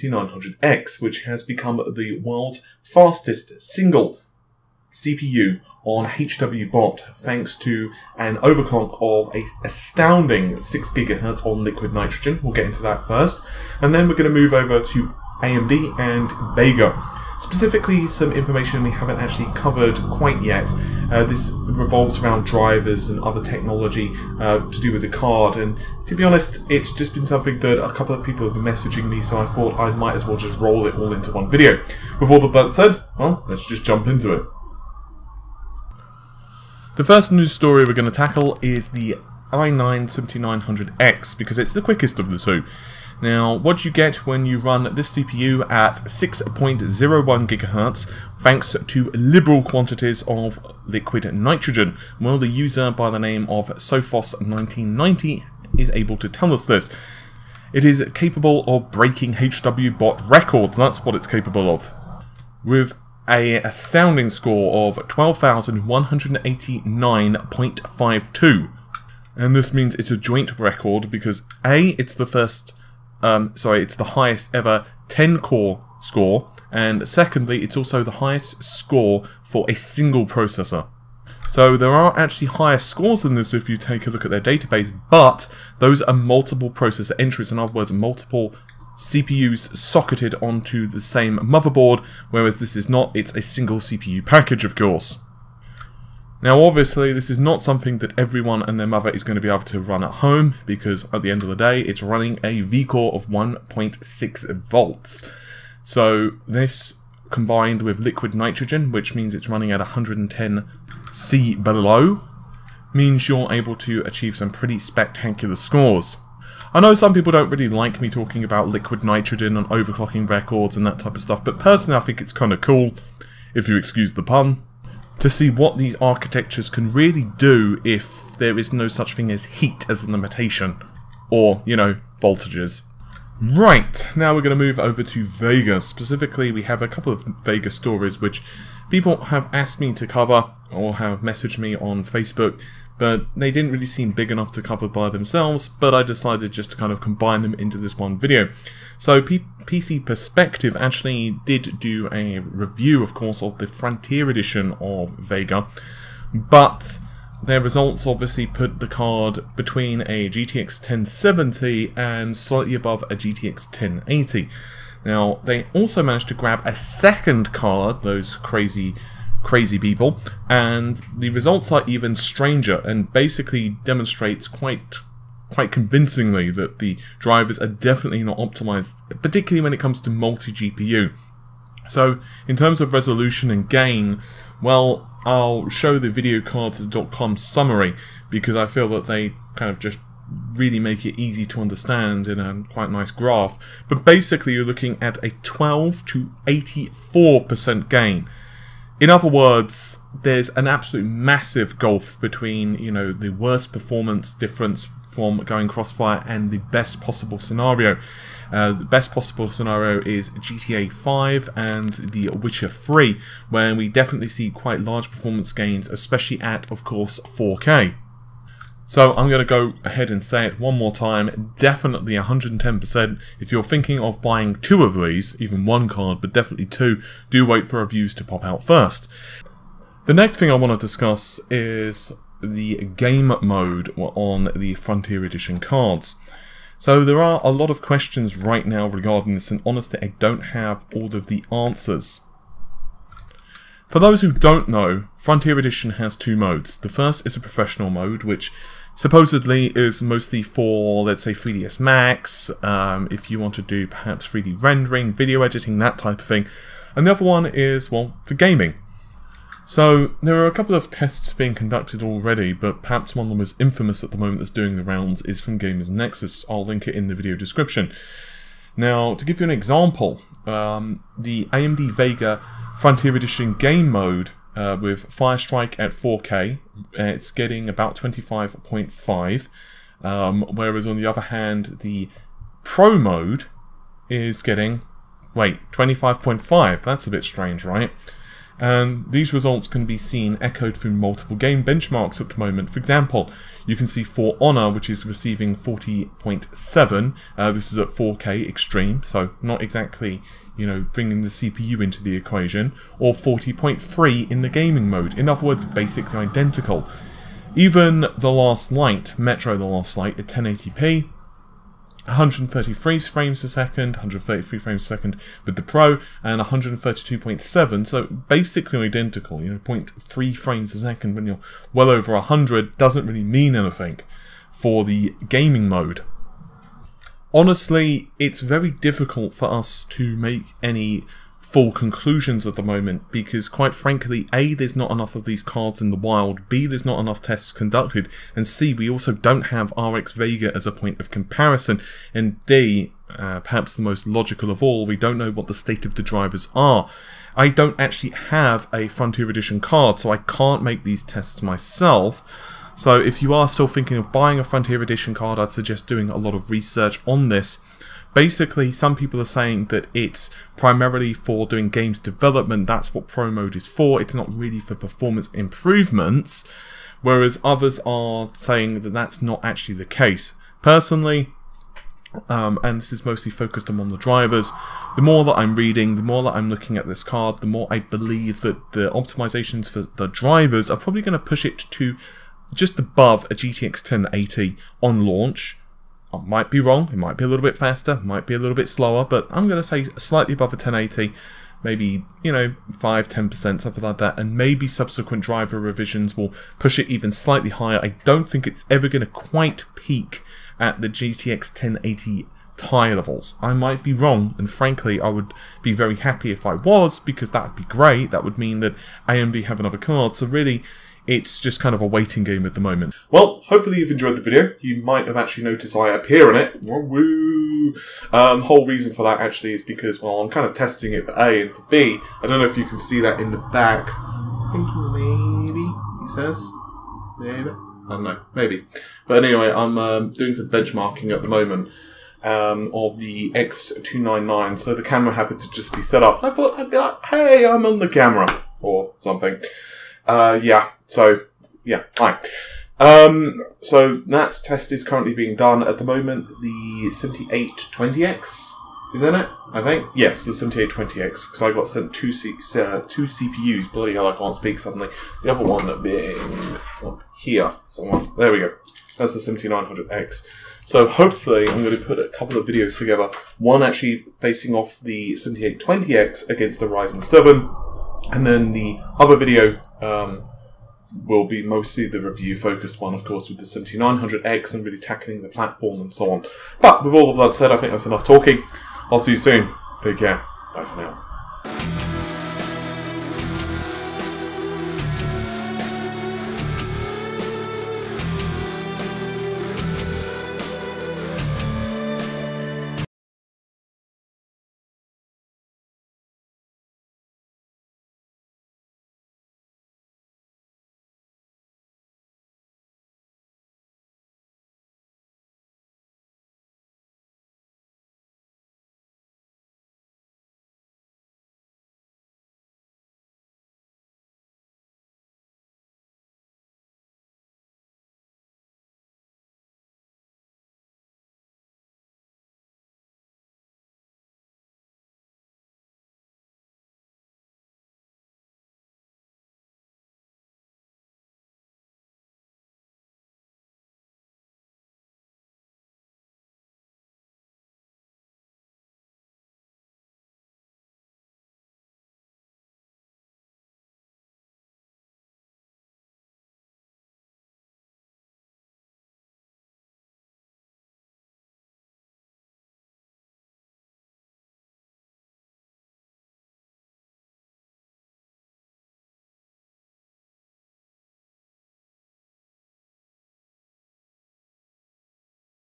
7900X, which has become the world's fastest single CPU on HWBot, thanks to an overclock of an astounding 6 GHz on liquid nitrogen. We'll get into that first, and then we're going to move over to AMD and Vega. Specifically, some information we haven't actually covered quite yet. This revolves around drivers and other technology to do with the card, and to be honest, it's just been something that a couple of people have been messaging me, so I thought I might as well just roll it all into one video. With all of that said, well, let's just jump into it. The first news story we're going to tackle is the i9 7900X, because it's the quickest of the two. Now, what you get when you run this CPU at 6.01 GHz, thanks to liberal quantities of liquid nitrogen? Well, the user by the name of Sophos1990 is able to tell us this. It is capable of breaking HWBot records, that's what it's capable of, with an astounding score of 12,189.52. And this means it's a joint record because A, it's the first... it's the highest ever 10-core score, and secondly, it's also the highest score for a single processor. So there are actually higher scores than this if you take a look at their database, but those are multiple processor entries, in other words, multiple CPUs socketed onto the same motherboard, whereas this is not, it's a single CPU package, of course. Now obviously this is not something that everyone and their mother is going to be able to run at home, because at the end of the day it's running a VCore of 1.6 volts. So this combined with liquid nitrogen, which means it's running at 110 C below, means you're able to achieve some pretty spectacular scores. I know some people don't really like me talking about liquid nitrogen and overclocking records and that type of stuff, but personally I think it's kind of cool, if you excuse the pun, to see what these architectures can really do if there is no such thing as heat as a limitation, or, you know, voltages. Right, now we're going to move over to Vega. Specifically, we have a couple of Vega stories which people have asked me to cover, or have messaged me on Facebook, but they didn't really seem big enough to cover by themselves, but I decided just to kind of combine them into this one video. So PC Perspective actually did do a review, of course, of the Frontier Edition of Vega, but their results obviously put the card between a GTX 1070 and slightly above a GTX 1080. Now, they also managed to grab a second card, those crazy people, and the results are even stranger, and basically demonstrates quite convincingly that the drivers are definitely not optimized, particularly when it comes to multi-GPU. So in terms of resolution and gain, well, I'll show the videocards.com summary, because I feel that they kind of just really make it easy to understand in a quite nice graph. But basically you're looking at a 12 to 84% gain. In other words, there's an absolute massive gulf between, you know, the worst performance difference from going Crossfire and the best possible scenario. The best possible scenario is GTA 5 and The Witcher 3, where we definitely see quite large performance gains, especially at, of course, 4K. So I'm going to go ahead and say it one more time, definitely 110%. If you're thinking of buying two of these, even one card, but definitely two, do wait for reviews to pop out first. The next thing I want to discuss is the game mode on the Frontier Edition cards. So there are a lot of questions right now regarding this, and honestly I don't have all of the answers. For those who don't know, Frontier Edition has two modes. The first is a professional mode, which supposedly is mostly for, let's say, 3ds Max, if you want to do perhaps 3D rendering, video editing, that type of thing. And the other one is, well, for gaming. So there are a couple of tests being conducted already, but perhaps one of them is infamous at the moment that's doing the rounds is from Gamers Nexus. I'll link it in the video description. Now, to give you an example, the AMD Vega Frontier Edition game mode with Fire Strike at 4K, it's getting about 25.5, whereas on the other hand the Pro mode is getting, wait, 25.5, that's a bit strange, right? and these results can be seen echoed through multiple game benchmarks at the moment. For example, you can see For Honor, which is receiving 40.7. This is at 4K extreme, so not exactly, you know, bringing the CPU into the equation, or 40.3 in the gaming mode. In other words, basically identical. Even The Last Light, Metro The Last Light, at 1080p, 133 frames a second, 133 frames a second with the Pro, and 132.7, so basically identical. You know, 0.3 frames a second when you're well over 100 doesn't really mean anything for the gaming mode. Honestly, it's very difficult for us to make any full conclusions at the moment, because quite frankly, A, there's not enough of these cards in the wild, B, there's not enough tests conducted, and C, we also don't have RX Vega as a point of comparison, and D, perhaps the most logical of all, we don't know what the state of the drivers are. I don't actually have a Frontier Edition card, so I can't make these tests myself. So if you are still thinking of buying a Frontier Edition card, I'd suggest doing a lot of research on this. Basically, some people are saying that it's primarily for doing games development, that's what Pro Mode is for, it's not really for performance improvements, whereas others are saying that that's not actually the case. Personally, and this is mostly focused on the drivers, the more that I'm reading, the more that I'm looking at this card, the more I believe that the optimizations for the drivers are probably going to push it to just above a GTX 1080 on launch. I might be wrong, it might be a little bit faster, might be a little bit slower, but I'm going to say slightly above a 1080, maybe, you know, 5, 10%, something like that, and maybe subsequent driver revisions will push it even slightly higher. I don't think it's ever going to quite peak at the GTX 1080 Ti levels. I might be wrong, and frankly, I would be very happy if I was, because that would be great. That would mean that AMD have another card, so really, it's just kind of a waiting game at the moment. Well, hopefully you've enjoyed the video. You might have actually noticed I appear in it. Woo! Whole reason for that actually is because, well, I'm kind of testing it for A and for B. I don't know if you can see that in the back. I think maybe, he says. Maybe. I don't know. Maybe. But anyway, I'm doing some benchmarking at the moment of the X299. So the camera happened to just be set up. I thought I'd be like, hey, I'm on the camera. Or something. So that test is currently being done at the moment. The 7820X is in it, I think. Yes, the 7820X, because I got sent two CPUs. Bloody hell, I can't speak suddenly. The other one being up here somewhere. There we go. That's the 7900X. So hopefully I'm going to put a couple of videos together. One actually facing off the 7820X against the Ryzen 7. And then the other video will be mostly the review-focused one, of course, with the 7900X and really tackling the platform and so on. But with all of that said, I think that's enough talking. I'll see you soon. Take care. Bye for now.